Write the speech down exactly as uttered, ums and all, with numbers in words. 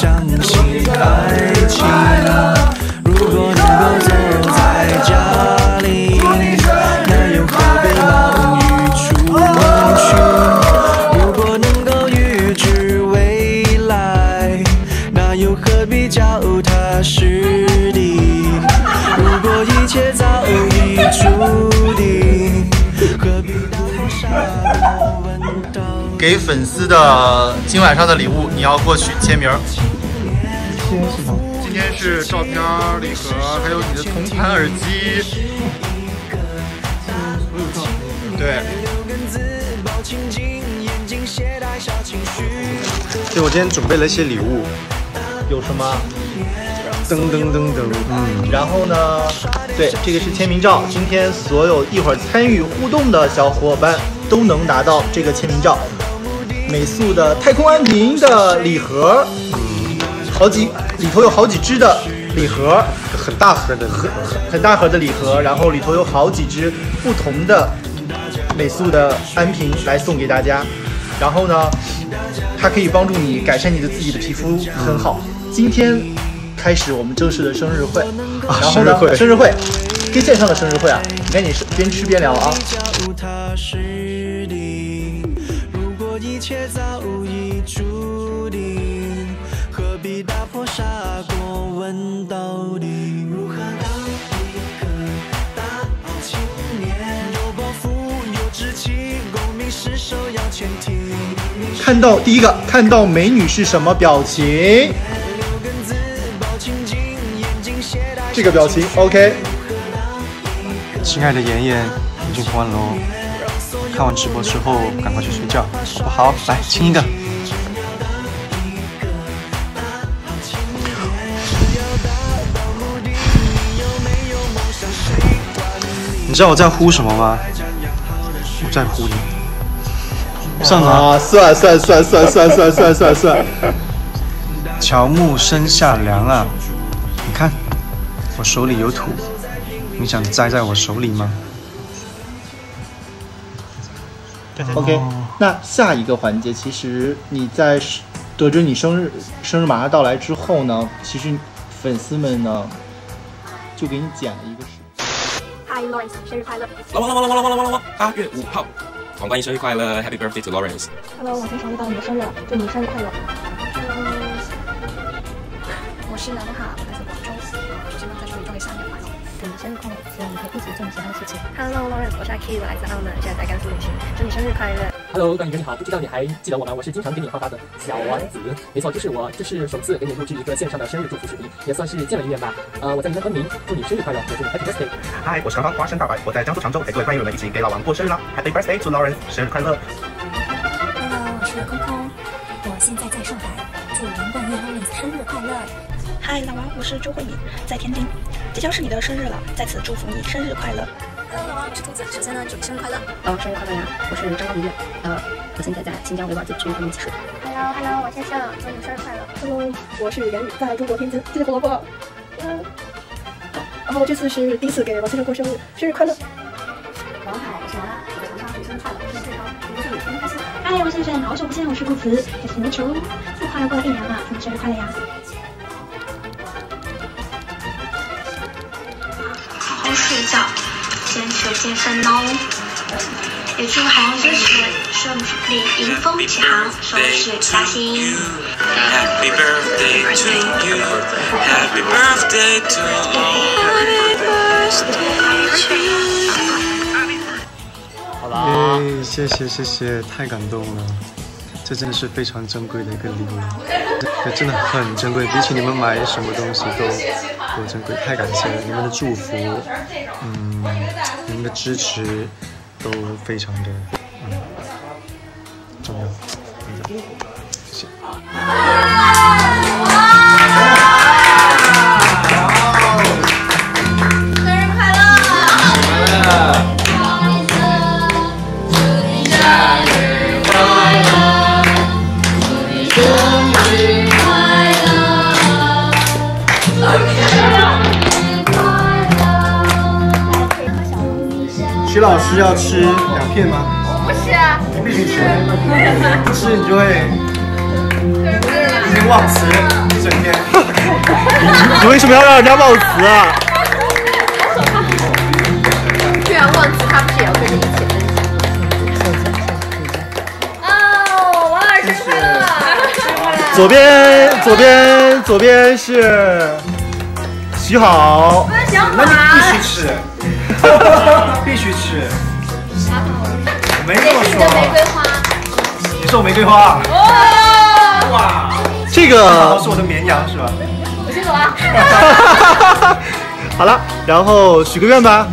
相信爱情啊。如果能够总在家里，那又何必忙于出去？如果能够预知未来，那又何必脚踏实地？如果一切早已注定，何必到头傻傻问到？ 给粉丝的今晚上的礼物，你要过去签名。今天是什么？今天是照片礼盒，还有你的铜盘耳机。对。对，我今天准备了一些礼物，有什么？噔噔噔噔，嗯。然后呢？对，这个是签名照。今天所有一会儿参与互动的小伙伴都能拿到这个签名照。 美素的太空安瓶的礼盒，好几里头有好几只的礼盒，很大盒的很很大盒的礼盒，然后里头有好几只不同的美素的安瓶来送给大家。然后呢，它可以帮助你改善你的自己的皮肤，很好。今天开始我们正式的生日会，然后呢，生日会跟线上的生日会啊，你赶紧边吃边聊啊。 一切早已注定，何必打破砂锅问到底？如何当一个大好青年？有抱负，有志气，功名是首要前提。看到第一个，看到美女是什么表情？这个表情 ，OK。亲爱的妍妍，已经完喽。 看完直播之后，赶快去睡觉，好不好？来亲一个。你知道我在呼什么吗？我在呼你。算了，算算算算算算算算算。乔木生夏凉了，你看，我手里有土，你想栽在我手里吗？ OK， 那下一个环节，其实你在得知你生日生日马上到来之后呢，其实粉丝们呢就给你剪了一个视频。Hi Lawrence， 生日快乐！啦啦啦啦啦啦啦啦啦！八月五号，王冠一生日快乐 ，Happy Birthday to Lawrence。Hello， 我经常遇到你的生日了，祝你生日快乐。我是南哈，来自广州，只能在这里祝你生日快乐。祝你生日快乐，希望你可以一直做你喜欢的事情。Hello Lawrence， 我是阿 K， 我来自澳门，现在在甘肃旅行。 祝你生日快乐 ！Hello， 段宇哥你好，不知道你还记得我吗？我是经常给你发发的小丸子，没错，这是我，这是首次给你录制一个线上的生日祝福视频，也算是见了一面吧。呃，我在云南昆明，祝你生日快乐，也祝你 Happy Birthday。嗨，我是刚刚花生大白，我在江苏常州陪各位观众们一起给老王过生日啦 ！Happy Birthday to Lawrence， 生日快乐 ！Hello， 我是空空，我现在在上海，祝王冠一 Lawrence 生日快乐！嗨，老王，我是周慧敏，在天津，即将是你的生日了，在此祝福你生日快乐。 我是兔子，首先呢，祝你生日快乐！哦，生日快乐呀！我是张明月，呃，我现在在新疆维吾尔自治区乌鲁木齐。Hello Hello， 我先生，祝你生日快乐 ！Hello， 我是袁宇，在中国天津，谢谢胡萝卜。嗯，好，然后这次是第一次给王先生过生日，生日快乐！王海霞，我在长沙，祝生日快乐，祝你健康，祝你生日开心！嗨，王先生，好久不见，我是顾慈，我是梅球，这快要过了一年了，祝你生日快乐呀！ 好好睡觉。 坚持健身哦，也祝韩老师顺利迎风起航，收视佳绩。Happy birthday to you, Happy birthday to you。好啦，谢谢谢谢，太感动了，这真的是非常珍贵的一个礼物，这真的很珍贵，比起你们买什么东西都。 多珍贵，太感谢了！你们的祝福，嗯，你们的支持都非常的嗯重要，嗯，谢谢。生日快乐！生日快乐！王医生，祝你生日快乐！祝你生日快乐！ 徐老师要吃两片吗？我不吃啊，你必须吃，不吃你就会。忘词一整天。你为什么要让人家忘词啊？居然忘词，他不是也要跟着一起分享？哦，王老师生日快乐！生日快乐！左边，左边，左边是徐好，那你必须吃，必须吃。我没这么说。这是你的玫瑰花。你送玫瑰花。哇，这个是我的绵羊是吧？我先走了。好了，然后许个愿吧。